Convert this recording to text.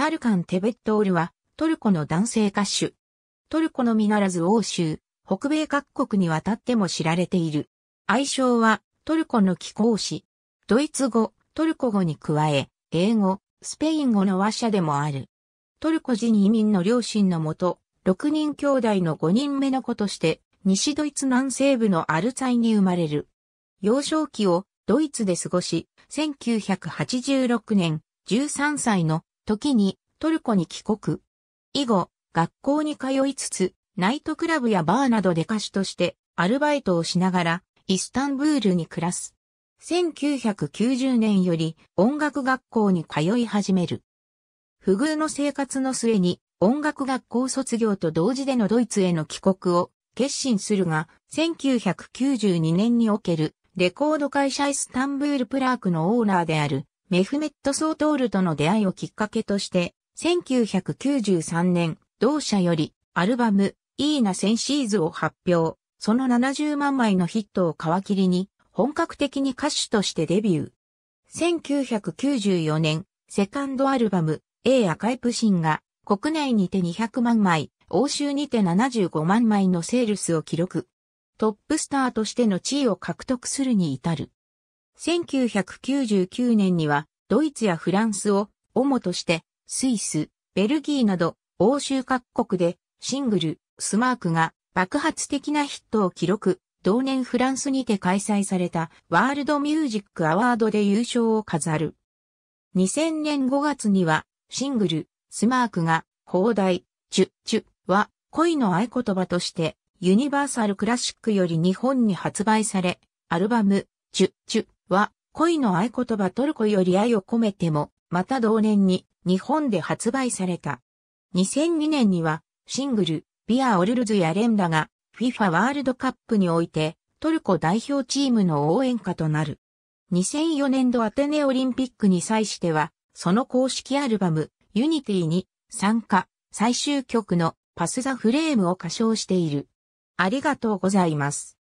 タルカン・テベットールは、トルコの男性歌手。トルコのみならず欧州、北米各国にわたっても知られている。愛称は、トルコの貴公子。ドイツ語、トルコ語に加え、英語、スペイン語の話者でもある。トルコ人移民の両親のもと、6人兄弟の5人目の子として、西ドイツ南西部のアルツァイに生まれる。幼少期をドイツで過ごし、1986年13歳の時にトルコに帰国。以後、学校に通いつつ、ナイトクラブやバーなどで歌手としてアルバイトをしながら、イスタンブールに暮らす。1990年より音楽学校に通い始める。不遇の生活の末に音楽学校卒業と同時でのドイツへの帰国を決心するが、1992年におけるレコード会社イスタンブールプラークのオーナーであるメフメット・ソートールとの出会いをきっかけとして、1993年、同社よりアルバムイーナ・センシーズを発表、その70万枚のヒットを皮切りに本格的に歌手としてデビュー。1994年、セカンドアルバム A アカイプシンが国内にて200万枚、欧州にて75万枚のセールスを記録。トップスターとしての地位を獲得するに至る。1999年にはドイツやフランスを主としてスイス、ベルギーなど欧州各国でシングル、スマークが爆発的なヒットを記録。同年フランスにて開催されたワールドミュージックアワードで優勝を飾る。2000年5月にはシングル、スマークが邦題、チュッチュは恋の合言葉としてユニバーサルクラシックより日本に発売され、アルバムチュッチュは恋の合言葉トルコより愛を込めても、また同年に日本で発売された。2002年にはシングルビアオルルズやレンダがFIFA ワールドカップにおいてトルコ代表チームの応援歌となる。2004年度アテネオリンピックに際しては、その公式アルバム UNITY に参加。最終曲のパス・ザ・フレームを歌唱している。ありがとうございます。